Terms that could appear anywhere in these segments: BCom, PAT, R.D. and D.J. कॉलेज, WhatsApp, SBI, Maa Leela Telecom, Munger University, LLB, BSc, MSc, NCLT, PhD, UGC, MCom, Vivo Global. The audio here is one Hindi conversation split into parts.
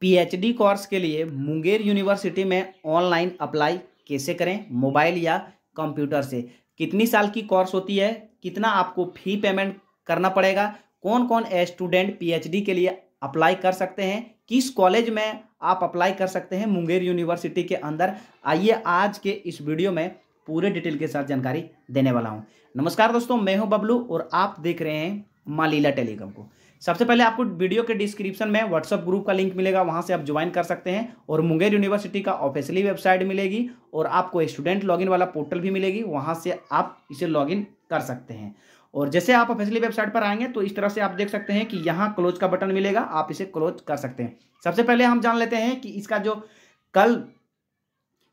पीएचडी कोर्स के लिए मुंगेर यूनिवर्सिटी में ऑनलाइन अप्लाई कैसे करें मोबाइल या कंप्यूटर से। कितनी साल की कोर्स होती है, कितना आपको फी पेमेंट करना पड़ेगा, कौन कौन स्टूडेंट पीएचडी के लिए अप्लाई कर सकते हैं, किस कॉलेज में आप अप्लाई कर सकते हैं मुंगेर यूनिवर्सिटी के अंदर। आइए आज के इस वीडियो में पूरे डिटेल के साथ जानकारी देने वाला हूँ। नमस्कार दोस्तों, मैं हूँ बबलू और आप देख रहे हैं माँ लीला टेलीकॉम को। सबसे पहले आपको वीडियो के डिस्क्रिप्शन में व्हाट्सएप ग्रुप का लिंक मिलेगा, वहां से आप ज्वाइन कर सकते हैं और मुंगेर यूनिवर्सिटी का ऑफिशियली वेबसाइट मिलेगी और आपको स्टूडेंट लॉगिन वाला पोर्टल भी मिलेगी, वहां से आप इसे लॉगिन कर सकते हैं। और जैसे आप ऑफिशियली वेबसाइट पर आएंगे तो इस तरह से आप देख सकते हैं कि यहाँ क्लोज का बटन मिलेगा, आप इसे क्लोज कर सकते हैं। सबसे पहले हम जान लेते हैं कि इसका जो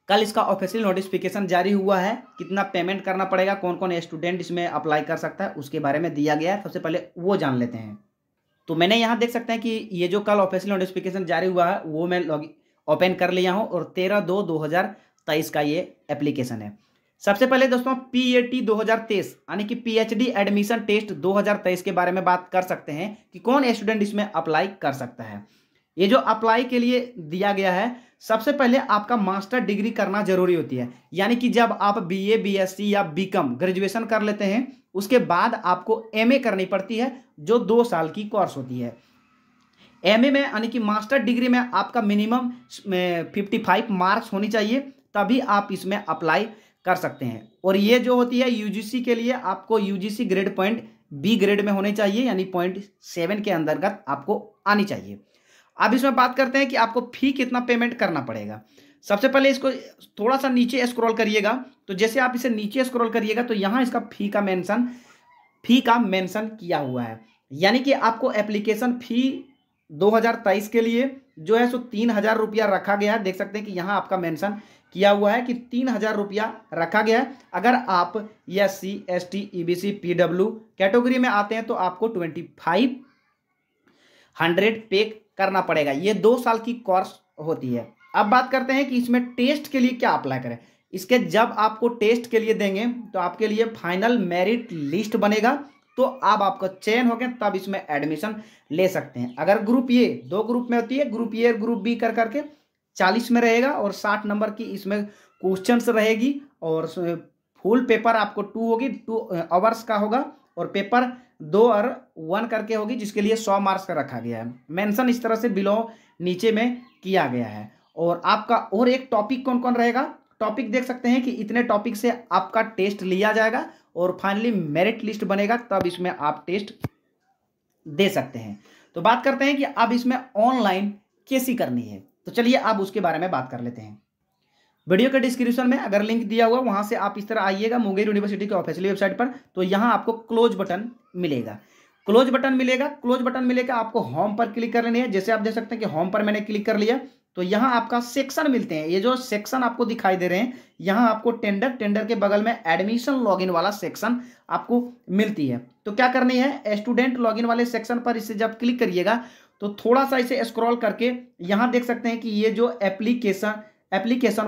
कल इसका ऑफिशियल नोटिफिकेशन जारी हुआ है, कितना पेमेंट करना पड़ेगा, कौन कौन स्टूडेंट इसमें अप्लाई कर सकता है, उसके बारे में दिया गया है। सबसे पहले वो जान लेते हैं। तो मैंने यहाँ देख सकते हैं कि ये जो कल ऑफिशियल नोटिफिकेशन जारी हुआ है वो मैं ओपन कर लिया हूँ और 13/2/2023 का ये एप्लीकेशन है। सबसे पहले दोस्तों PAT 2023 यानी कि PHD एडमिशन टेस्ट 2023 के बारे में बात कर सकते हैं कि कौन स्टूडेंट इसमें अप्लाई कर सकता है। ये जो अप्लाई के लिए दिया गया है, सबसे पहले आपका मास्टर डिग्री करना जरूरी होती है, यानी कि जब आप BA, BSc या BCom ग्रेजुएशन कर लेते हैं उसके बाद आपको MA करनी पड़ती है जो 2 साल की कोर्स होती है। MA में यानी कि मास्टर डिग्री में आपका मिनिमम 55 मार्क्स होनी चाहिए, तभी आप इसमें अप्लाई कर सकते हैं। और ये जो होती है UGC के लिए आपको UGC ग्रेड B ग्रेड में होने चाहिए, यानी 0.7 के अंतर्गत आपको आनी चाहिए। अब इसमें बात करते हैं कि आपको फी कितना पेमेंट करना पड़ेगा। सबसे पहले इसको थोड़ा सा नीचे स्क्रॉल करिएगा, तो जैसे आप इसे नीचे स्क्रॉल करिएगा तो यहाँ इसका फी का मेंशन किया हुआ है, यानी कि आपको एप्लीकेशन फी 2023 के लिए जो है सो 3,000 रुपया रखा गया है। देख सकते हैं कि यहाँ आपका मेंशन किया हुआ है कि 3,000 रुपया रखा गया है। अगर आप SC, ST, EBC, PW category में आते हैं तो आपको 2,500 पे करना पड़ेगा। ये 2 साल की कोर्स होती है। अब बात करते हैं कि इसमें टेस्ट के लिए क्या अप्लाई करें। इसके जब आपको टेस्ट के लिए देंगे तो आपके लिए फाइनल मेरिट लिस्ट बनेगा, तो आप आपका चयन हो गए तब इसमें एडमिशन ले सकते हैं। अगर ग्रुप ये 2 ग्रुप में होती है, ग्रुप ए और ग्रुप बी कर करके 40 में रहेगा और 60 नंबर की इसमें क्वेश्चंस रहेगी और फुल पेपर आपको 2 आवर्स का होगा और पेपर 2 और 1 करके होगी, जिसके लिए 100 मार्क्स का रखा गया है। मेंशन इस तरह से बिलो नीचे में किया गया है। और आपका और एक टॉपिक कौन कौन रहेगा, टॉपिक देख सकते हैं कि इतने टॉपिक से आपका टेस्ट लिया जाएगा और फाइनली मेरिट लिस्ट बनेगा, तब इसमें आप टेस्ट दे सकते हैं। तो बात करते हैं कि अब इसमें ऑनलाइन कैसी करनी है, तो चलिए अब उसके बारे में बात कर लेते हैं। वीडियो के डिस्क्रिप्शन में अगर लिंक दिया हुआ वहां से आप इस तरह आइएगा मुंगेर यूनिवर्सिटी के ऑफिशियल वेबसाइट पर, तो यहाँ आपको क्लोज बटन मिलेगा, क्लोज बटन मिलेगा। आपको होम पर क्लिक कर लेनी है। जैसे आप देख सकते हैं कि होम पर मैंने क्लिक कर लिया तो यहाँ आपका सेक्शन मिलते हैं। ये जो सेक्शन आपको दिखाई दे रहे हैं, यहाँ आपको टेंडर के बगल में एडमिशन लॉगिन वाला सेक्शन आपको मिलती है। तो क्या करनी है, स्टूडेंट लॉगिन वाले सेक्शन पर इसे जब क्लिक करिएगा तो थोड़ा सा इसे स्क्रॉल करके यहाँ देख सकते हैं कि ये जो एप्लीकेशन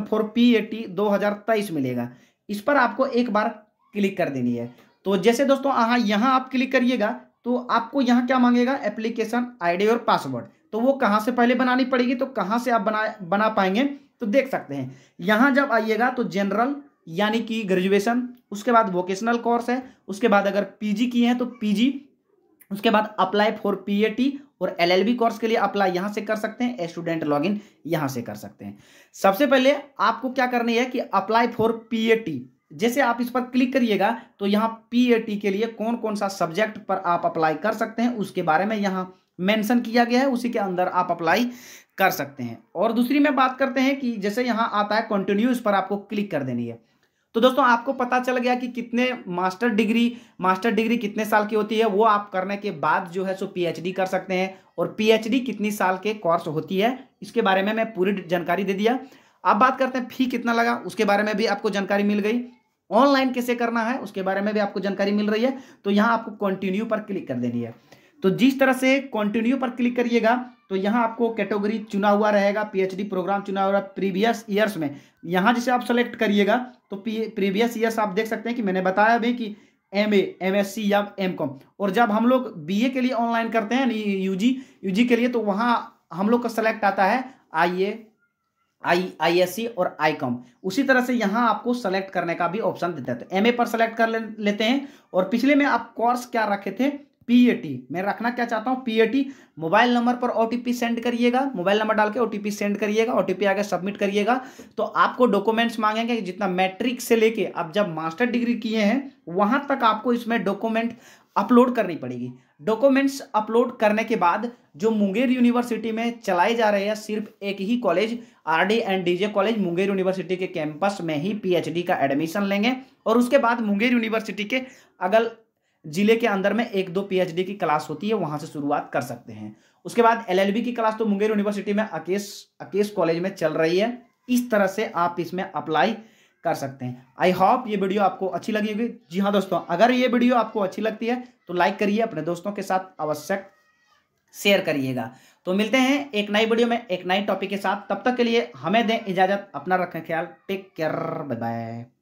फॉर PAT 2023 मिलेगा, इस पर आपको एक बार क्लिक कर देनी है। तो जैसे दोस्तों यहाँ आप क्लिक करिएगा तो आपको यहाँ क्या मांगेगा, एप्लीकेशन ID और पासवर्ड। तो वो कहाँ से पहले बनानी पड़ेगी, तो कहाँ से आप बना पाएंगे, तो देख सकते हैं यहाँ जब आइएगा तो जनरल यानी कि ग्रेजुएशन, उसके बाद वोकेशनल कोर्स है, उसके बाद अगर PG की है तो PG, उसके बाद अप्लाई फॉर PAT और LLB कोर्स के लिए अप्लाई यहाँ से कर सकते हैं, स्टूडेंट लॉगिन यहाँ से कर सकते हैं। सबसे पहले आपको क्या करनी है कि अप्लाई फॉर PAT, जैसे आप इस पर क्लिक करिएगा तो यहाँ PAT के लिए कौन कौन सा सब्जेक्ट पर आप अप्लाई कर सकते हैं उसके बारे में यहाँ मेंशन किया गया है, उसी के अंदर आप अप्लाई कर सकते हैं। और दूसरी में बात करते हैं कि जैसे यहाँ आता है कंटिन्यू, इस पर आपको क्लिक कर देनी है। तो दोस्तों आपको पता चल गया कि कितने मास्टर डिग्री कितने साल की होती है, वो आप करने के बाद जो है सो PHD कर सकते हैं और PHD कितनी साल के कोर्स होती है, इसके बारे में मैं पूरी जानकारी दे दिया। अब बात करते हैं फी कितना लगा, उसके बारे में भी आपको जानकारी मिल गई। ऑनलाइन कैसे करना है उसके बारे में भी आपको जानकारी मिल रही है। तो यहाँ आपको कंटिन्यू पर क्लिक कर देनी है। तो जिस तरह से कंटिन्यू पर क्लिक करिएगा तो यहाँ आपको कैटेगरी चुना हुआ रहेगा, PHD प्रोग्राम चुना हुआ प्रीवियस ईयर्स में, यहाँ जिसे आप सेलेक्ट करिएगा तो प्रीवियस ईयर्स आप देख सकते हैं कि मैंने बताया अभी कि MA, MSc या MCom। और जब हम लोग BA के लिए ऑनलाइन करते हैं यानी UG के लिए, तो वहाँ हम लोग का सेलेक्ट आता है IAC और ICOM। उसी तरह से यहाँ आपको सेलेक्ट करने का भी ऑप्शन देता है। तो MA पर सेलेक्ट कर लेते हैं। और पिछले में आप कोर्स क्या रखे थे, PAT। मैं रखना क्या चाहता हूँ, PAT। मोबाइल नंबर पर OTP सेंड करिएगा, मोबाइल नंबर डाल के OTP सेंड करिएगा, OTP आगे सबमिट करिएगा। तो आपको डॉक्यूमेंट्स मांगेंगे, जितना मैट्रिक से लेके आप जब मास्टर डिग्री किए हैं वहाँ तक आपको इसमें डॉक्यूमेंट अपलोड करनी पड़ेगी। डॉक्यूमेंट्स अपलोड करने के बाद जो मुंगेर यूनिवर्सिटी में चलाए जा रहे हैं, सिर्फ एक ही कॉलेज R.D. and D.J. कॉलेज Munger university के कैंपस में ही PhD का एडमिशन लेंगे। और उसके बाद मुंगेर यूनिवर्सिटी के अगल जिले के अंदर में 1-2 PhD की क्लास होती है, वहां से शुरुआत कर सकते हैं। उसके बाद LLB की क्लास तो मुंगेर यूनिवर्सिटी में अकेस कॉलेज में चल रही है। इस तरह से आप इसमें अप्लाई कर सकते हैं। आई होप ये वीडियो आपको अच्छी लगी होगी। जी हाँ दोस्तों, अगर ये वीडियो आपको अच्छी लगती है तो लाइक करिए, अपने दोस्तों के साथ अवश्य शेयर करिएगा। तो मिलते हैं एक नई वीडियो में एक नए टॉपिक के साथ। तब तक के लिए हमें दें इजाजत, अपना रखें ख्याल। Take care, bye bye.